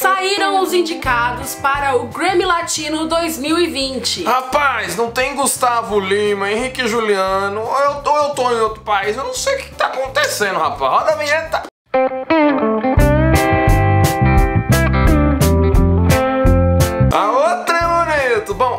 saíram os indicados para o Grammy Latino 2020. Rapaz, não tem Gusttavo Lima, Henrique e Juliano, ou eu tô em outro país, eu não sei o que tá acontecendo, rapaz. Roda a vinheta.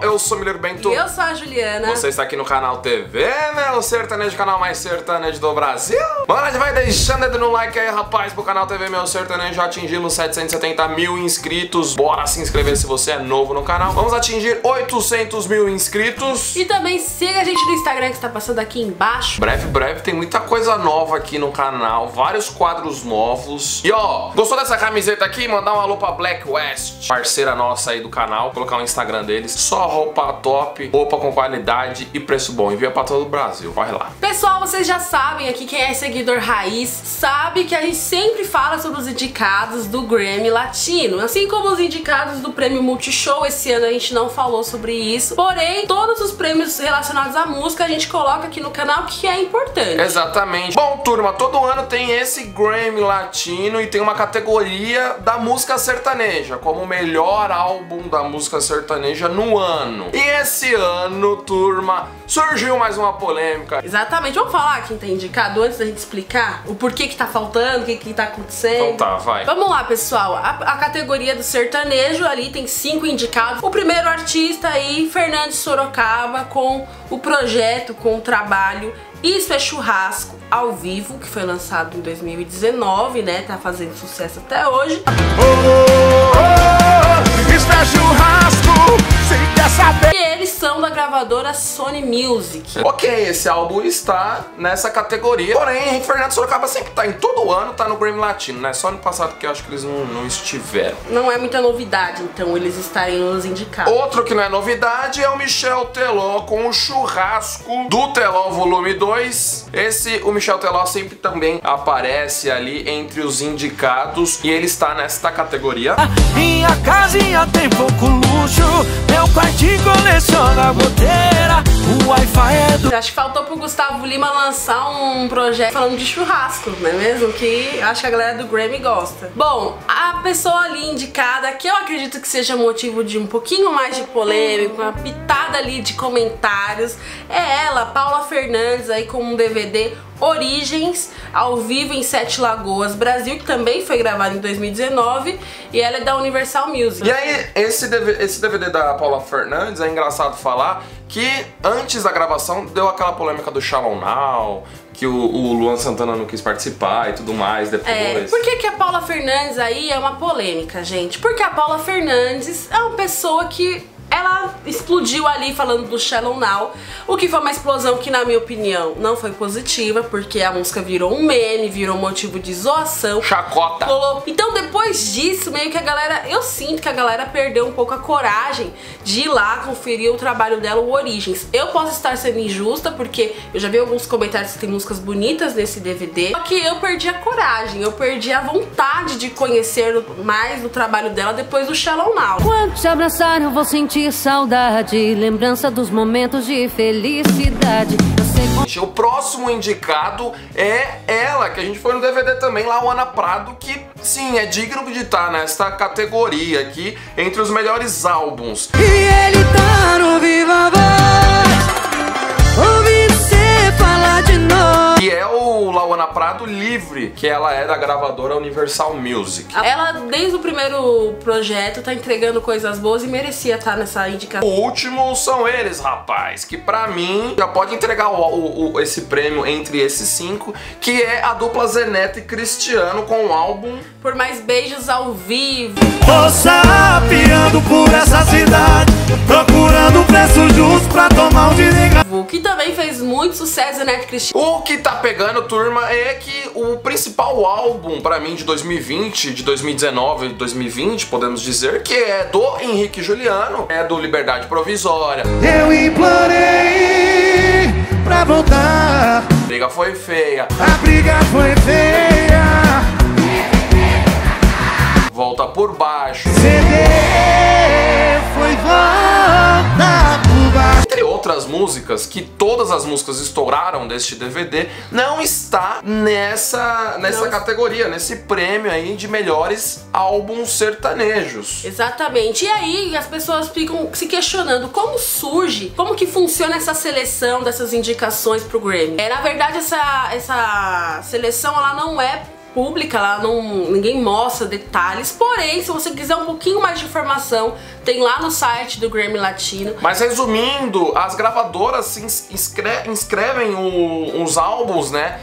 Eu sou o Michel Teló. E eu sou a Juliana. Você está aqui no canal TV Meu Sertanejo, o canal mais sertanejo do Brasil. Mano, a gente vai deixando o dedo no like aí, rapaz, pro canal TV Meu Sertanejo. Já atingimos 770 mil inscritos. Bora se inscrever se você é novo no canal. Vamos atingir 800 mil inscritos. E também siga a gente no Instagram que está passando aqui embaixo. Breve, tem muita coisa nova aqui no canal. Vários quadros novos. E ó, gostou dessa camiseta aqui? Mandar um alô pra Black West, parceira nossa aí do canal. Colocar o Instagram deles. Só roupa top, roupa com qualidade e preço bom. Envia pra todo o Brasil, vai lá. Pessoal, vocês já sabem aqui, quem é seguidor raiz sabe que a gente sempre fala sobre os indicados do Grammy Latino, assim como os indicados do prêmio Multishow. Esse ano a gente não falou sobre isso, porém, todos os prêmios relacionados à música a gente coloca aqui no canal, que é importante. Exatamente. Bom, turma, todo ano tem esse Grammy Latino e tem uma categoria da música sertaneja, como o melhor álbum da música sertaneja no ano. E esse ano, turma, surgiu mais uma polêmica. Exatamente, vamos falar quem tá indicado antes da gente explicar o porquê que tá faltando, o que que tá acontecendo. Então tá, vai. Vamos lá, pessoal, a categoria do sertanejo ali tem 5 indicados. O primeiro artista aí, Fernando e Sorocaba, com o projeto, com o trabalho Isso é Churrasco ao Vivo, que foi lançado em 2019, né, tá fazendo sucesso até hoje. Isso é churrasco. E eles são da gravadora Sony Music. Ok, esse álbum está nessa categoria. Porém, Fernando Sorocaba sempre tá em todo ano, tá no Grammy Latino, né? Só no passado que eu acho que eles não estiveram. Não é muita novidade, então, eles estarem nos indicados. Outro que não é novidade é o Michel Teló com o Churrasco do Teló Volume 2. O Michel Teló sempre também aparece ali entre os indicados e ele está nesta categoria. Minha casinha tem pouco luxo, meu quarto coleciona a goteira, o Wi-Fi é do... Acho que faltou pro Gusttavo Lima lançar um projeto falando de churrasco, não é mesmo? Que acho que a galera do Grammy gosta. Bom, a pessoa ali indicada, que eu acredito que seja motivo de um pouquinho mais de polêmica, uma pitada ali de comentários, é ela, Paula Fernandes, aí com um DVD Origens, ao vivo em Sete Lagoas, Brasil, que também foi gravado em 2019, e ela é da Universal Music. E aí, esse DVD da Paula Fernandes, é engraçado falar que antes da gravação deu aquela polêmica do Shalom Now, que o Luan Santana não quis participar e tudo mais depois. É, por que a Paula Fernandes aí é uma polêmica, gente? Porque a Paula Fernandes é uma pessoa que... ela explodiu ali falando do Shalom Now, o que foi uma explosão que, na minha opinião, não foi positiva, porque a música virou um meme, virou motivo de zoação. Chacota! Então, depois disso, meio que a galera... eu sinto que a galera perdeu um pouco a coragem de ir lá conferir o trabalho dela, o Origens. Eu posso estar sendo injusta, porque eu já vi alguns comentários que tem músicas bonitas nesse DVD, só que eu perdi a coragem, eu perdi a vontade de conhecer mais o trabalho dela depois do Shalom Now. Quando te abraçar, eu vou sentir saudade, lembrança dos momentos de felicidade. O próximo indicado é ela, que a gente foi no DVD também, Lauana Prado, que sim, é digno de estar nesta categoria aqui, entre os melhores álbuns. E ele tá no Viva Voz, ouvi você falar de novo. E é o Lauana Prado Livre, que ela é da gravadora Universal Music. Ela, desde o primeiro projeto, tá entregando coisas boas e merecia estar nessa indicação. O último são eles, rapaz, que pra mim já pode entregar esse prêmio entre esses 5, que é a dupla Zé Neto e Cristiano com o álbum Por Mais Beijos ao Vivo. Tô sapeando por essa cidade, procurando preço justo pra tomar um desengado. Que também fez muito sucesso, Zé Neto e Cristiano. O que tá pegando, turma, é que o principal álbum pra mim de 2020, de 2019 e 2020, podemos dizer, que é do Henrique e Juliano, é do Liberdade Provisória. Eu implorei pra voltar. A briga foi feia. A briga foi feia. Volta por baixo. CD foi volta por Entre outras músicas, que todas as músicas estouraram deste DVD, não está nessa categoria, nesse prêmio aí de melhores álbuns sertanejos. Exatamente. E aí as pessoas ficam se questionando como surge, como que funciona essa seleção dessas indicações pro Grammy. Na verdade, essa seleção ela não é pública, lá ninguém mostra detalhes, porém, se você quiser um pouquinho mais de informação, tem lá no site do Grammy Latino. Mas resumindo, as gravadoras se inscrevem os álbuns, né,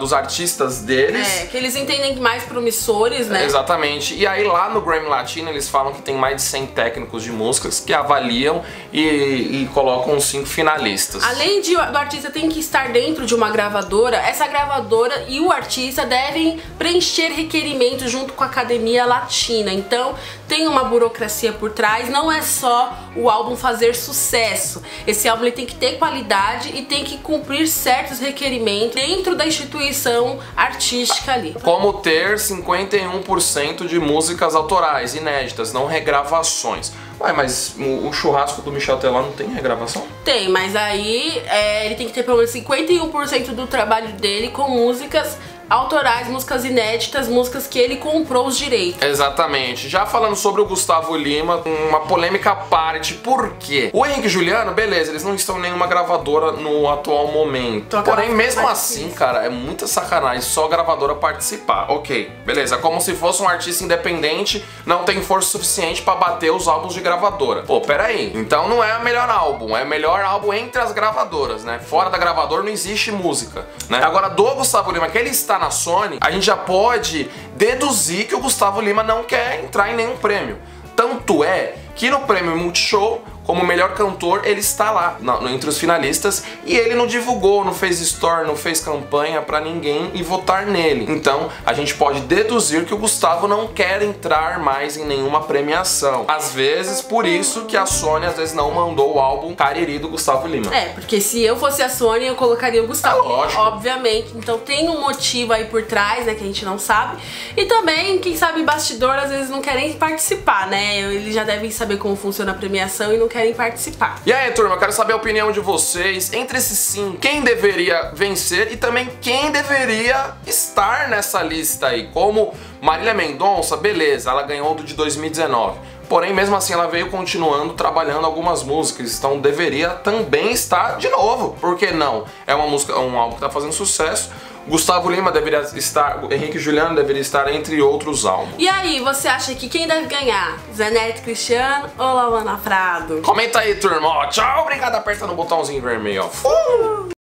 dos artistas deles. É, que eles entendem mais promissores, né? É, exatamente. E aí lá no Grammy Latino eles falam que tem mais de 100 técnicos de músicas que avaliam e colocam 5 finalistas. Além do artista tem que estar dentro de uma gravadora, essa gravadora e o artista devem preencher requerimentos junto com a Academia Latina. Então tem uma burocracia por trás, não é só o álbum fazer sucesso. Esse álbum ele tem que ter qualidade e tem que cumprir certos requerimentos dentro da instituição artística ali. Como ter 51% de músicas autorais, inéditas, não regravações. Ué, mas o churrasco do Michel Teló não tem regravação? Tem, mas aí ele tem que ter pelo menos 51% do trabalho dele com músicas autorais, músicas inéditas, músicas que ele comprou os direitos. Exatamente. Já falando sobre o Gusttavo Lima, uma polêmica à parte, por quê? O Henrique e Juliano, beleza, eles não estão em nenhuma gravadora no atual momento. Porém, mesmo assim, cara, é muita sacanagem só a gravadora participar. Ok, beleza, como se fosse um artista independente, não tem força suficiente pra bater os álbuns de gravadora. Pô, peraí, então não é o melhor álbum, é o melhor álbum entre as gravadoras, né? Fora da gravadora não existe música, né? Agora, do Gusttavo Lima, que ele está na Sony, a gente já pode deduzir que o Gusttavo Lima não quer entrar em nenhum prêmio. Tanto é que no prêmio Multishow, como melhor cantor, ele está lá entre os finalistas e ele não divulgou, não fez story, não fez campanha pra ninguém e votar nele. Então, a gente pode deduzir que o Gusttavo não quer entrar mais em nenhuma premiação. Às vezes, por isso que a Sony, às vezes, não mandou o álbum Cariri do Gusttavo Lima. É, porque se eu fosse a Sony, eu colocaria o Gusttavo. É lógico. Obviamente. Então, tem um motivo aí por trás, né, que a gente não sabe. E também, quem sabe, bastidor, às vezes, não querem participar, né? Eles já devem saber como funciona a premiação e não querem participar. E aí, turma, quero saber a opinião de vocês. Entre esses 5, quem deveria vencer e também quem deveria estar nessa lista aí? Como Marília Mendonça, beleza, ela ganhou do de 2019. Porém, mesmo assim, ela veio continuando trabalhando algumas músicas, então deveria também estar de novo. Por que não? É uma música, um álbum que tá fazendo sucesso. Gusttavo Lima deveria estar, Henrique e Juliano deveria estar, entre outros álbuns. E aí, você acha que quem deve ganhar? Zé Neto e Cristiano ou Lauana Prado? Comenta aí, turma. Ó, tchau, obrigado. Aperta no botãozinho vermelho. Ó.